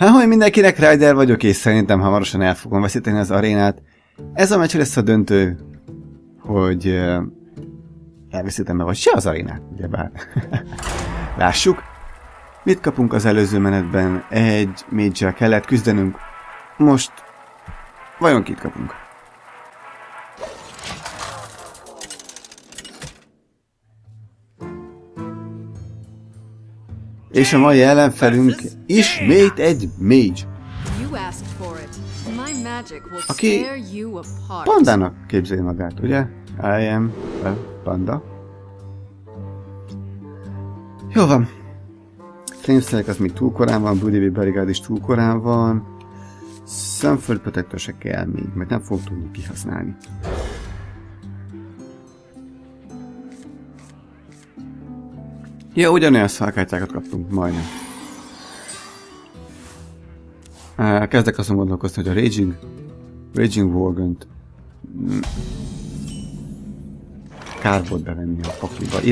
Há, hogy mindenkinek, Ryder vagyok, és szerintem hamarosan el fogom veszíteni az arénát. Ez a meccs lesz a döntő, hogy elveszítem-e vagy se az arénát, ugyebár. Lássuk. Mit kapunk az előző menetben? Egy mage-el kellett küzdenünk. Most vajon kit kapunk? És a mai ellenfelünk ismét egy mage, aki pandának képzeli magát, ugye? I am a panda. Jó van. Flamestrike az még túl korán van, Bloody B. Brigade is túl korán van. Sunford Protector se kell még, mert nem fogok tudni kihasználni. Ja, ugyanolyan szalkártyákat kaptunk, majdnem. Kezdek azon gondolkozni, hogy a Raging Worgen-t kár volt bevenni a pakliba,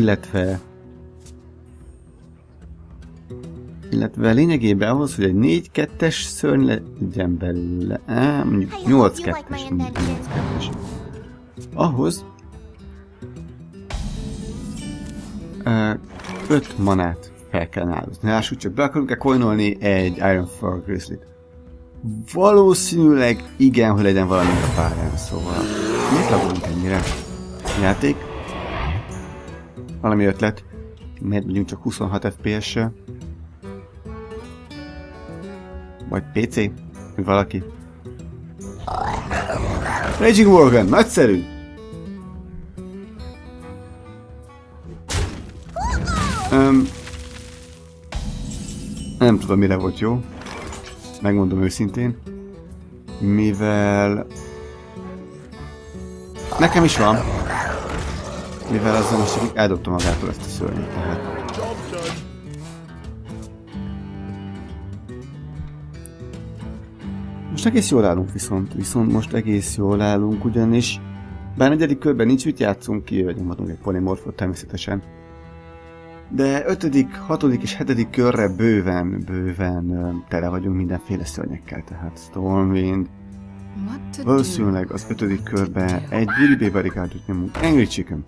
illetve lényegében ahhoz, hogy egy 4-2-es szörny legyen belőle, mondjuk 8-2-es, ahhoz 5 manát fel kell áldozni. Lássuk csak, be akarunk-e coinolni egy Iron Fire Grizzlyt? Valószínűleg igen, hogy legyen valami a párán, szóval mit lagolunk ennyire? Játék? Valami ötlet? Miért vagyunk csak 26 FPS-sel? Vagy PC? Vagy valaki? Raging Worgen! Nagyszerű! Nem tudom, mire volt jó. Megmondom őszintén. Mivel... nekem is van. Mivel azzal most csak eldobta magától ezt a szörnyet, tehát... most egész jól állunk viszont most egész jól állunk, ugyanis... bár negyedik körben nincs mit játszunk, kihagyomhatunk egy polimorfot természetesen. De 5., 6. és 7. körre bőven tele vagyunk mindenféle szörnyekkel, tehát Stormwind. Valószínűleg az 5. körben egy Billy Bay Baricardot nyomunk. Angry Chicken.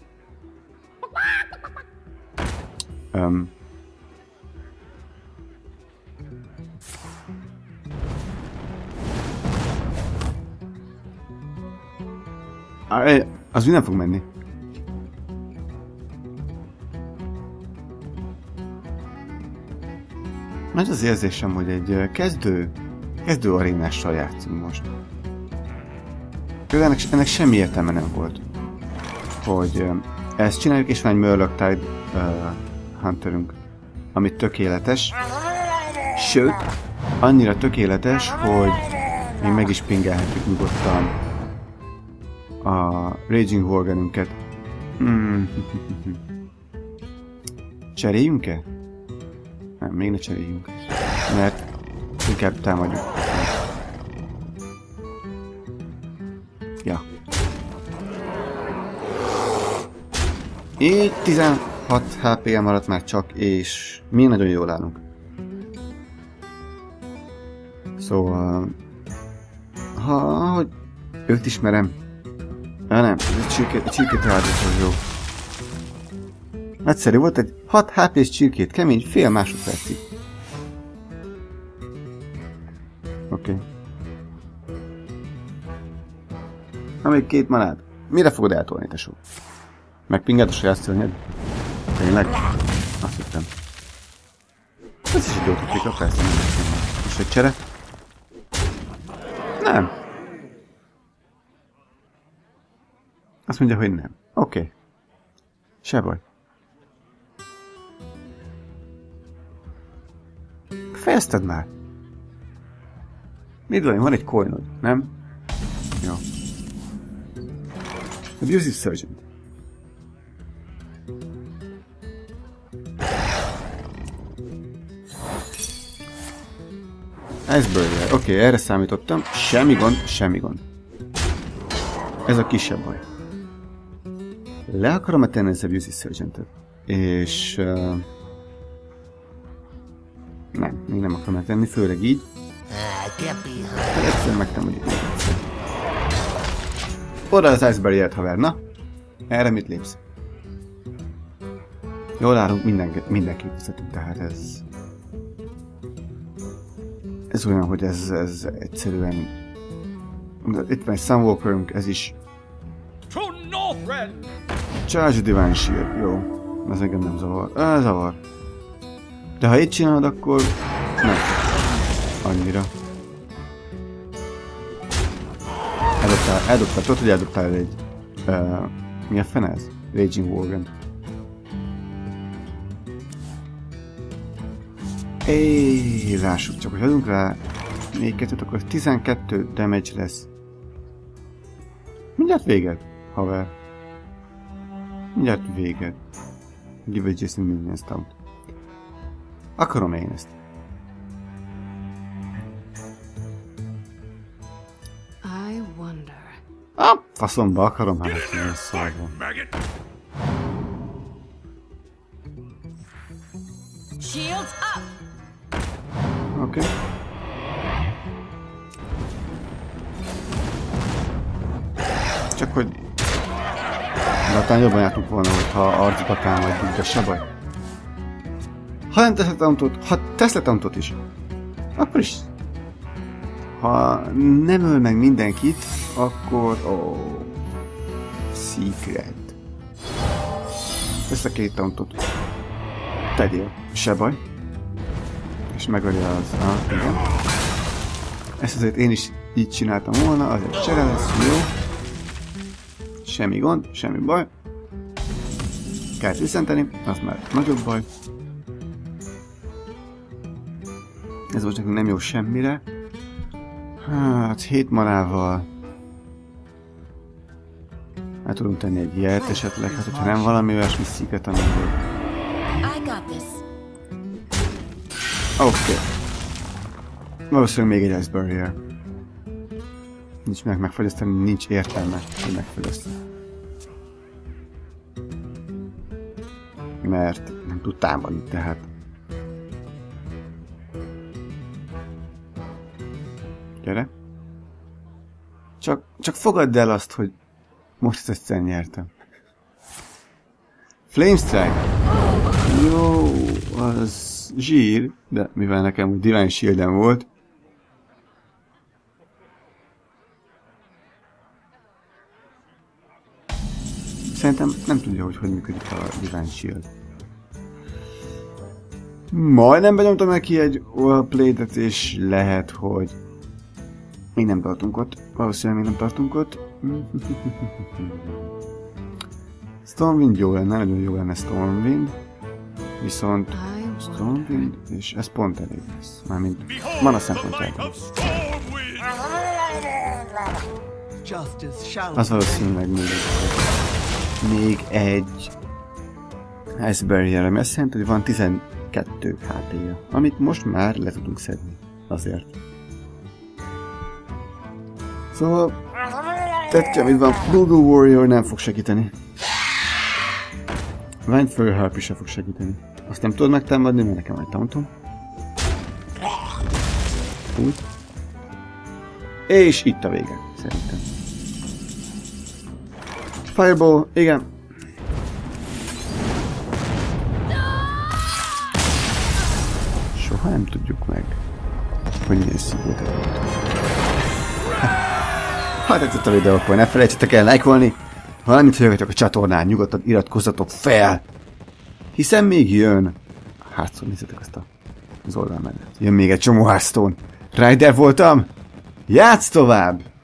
Az mi nem fog menni. Nagy az érzésem, hogy egy kezdő arénással játszunk most. Ennek semmi értelme nem volt, hogy ezt csináljuk, és van egy Mörlöktide Hunterünk, ami tökéletes. Sőt, annyira tökéletes, hogy még meg is pingelhetjük nyugodtan a Raging Holgerünket. Cseréljünk-e? Nem, még ne cseréljünk, mert inkább támadjuk. Ja. Így 16 HP-ja maradt már csak, és mi nagyon jól állunk. Szóval... hogy őt ismerem. Ja, nem, ez csirkét ráadott, jó. Nagyszerű volt, egy 6 HP-s csirkét, kemény, fél másodpercig. Oké. Na, még 2 manád. Mire fogod eltolni, tesó? Megpinged a saját szörnyed? Tényleg? Azt hittem. Ez is egy jó tüklik, persze nem lesz. Most egy csere? Nem. Azt mondja, hogy nem. Oké. Se baj. Fejezted már? Mit van, van egy coinod, nem? Jó. Abusive Sergeant. Ice Barrier. Oké, erre számítottam. Semmi gond, semmi gond. Ez a kisebb baj. Le akarom tenni az Abusive Sergeant-et. És... nem, még nem akarom eltenni, főleg így. I can't be hurt. Egyszer megtem, hogy oda az Ice Barrier-t, haver, na? Erre mit lépsz? Jól állunk, mindenkit vezetünk, tehát ez... Ez olyan, hogy ez egyszerűen... Itt van egy Sunwalkerünk, ez is... Charger Divine Shield, jó. Ez engem nem zavar. Zavar. De ha így csinálod, akkor... Nem. Annyira. Eldobtál, tudod, hogy eldobtál egy... mi a fene ez? Raging Worgen. Éj, lássuk csak, hogy adunk rá 4-2-t, akkor 12 damage lesz. Mindjárt véged, haver. Mindjárt véged. Give adjacent minions down. Akarom én ezt. Ah, faszomba, akarom, hát nem szóval. Oké. Okay. Csak hogy... De talán jobban jártunk volna, hogyha arcbatán vagy bűnke, se baj. Ha nem teszed amtot, ha teszed amtot is, akkor is. Ha nem öl meg mindenkit, akkor... Oh, secret. Tesz a két amtot. Tegyél, se baj. És megölje az... Ah, igen. Ezt azért én is így csináltam volna, azért csere lesz, jó. Semmi gond, semmi baj. Kell tisztenteni, az már nagyobb baj. Ez most nekünk nem jó semmire. Hát, 7 manával... El tudunk tenni egy ilyet esetleg, hát hogyha nem valami olyasmi sziget, amikor... Oké. Valószínűleg még egy Ice Barrier. Nincs meg megfagyasztani, nincs értelme, hogy megfagyasztani. Mert nem tud támadni, tehát. Gyere. Csak fogadd el azt, hogy most egyszer nyertem. Flame Strike! Jó, az... Zsír, de mivel nekem úgy Divine Shield-en volt. Szerintem nem tudja, hogy működik a Divine Shield. Majdnem benyomtam neki egy Warplay-et, és lehet, hogy... Még nem tartunk ott. Valószínűleg még nem tartunk ott. Stormwind jó lenne, nagyon jó lenne Stormwind. Viszont... Stormwind, és ez pont elég lesz. Mármint mana szempontjából. Az valószínűleg még egy Ice Barrier, ami azt jelenti, hogy van 12 HP-ja, amit most már le tudunk szedni. Azért. Szóval tettje, amit van, Google Warrior nem fog segíteni. Ványfő Harp is sem fog segíteni. Azt nem tudod megtámadni, mert nekem egy tauntom. Úgy. És itt a vége, szerintem. Fireball, igen. Soha nem tudjuk meg, hogy milyen szívót előtt. Ha tetszett a videó, akkor ne felejtsetek el lájkolni. Ha nem tudjátok a csatornán, nyugodtan iratkozzatok fel. Hiszen még jön... Hearthstone, nézzétek azt az oldalmenet. Jön még egy csomó Hearthstone. Ryder voltam? Játsz tovább!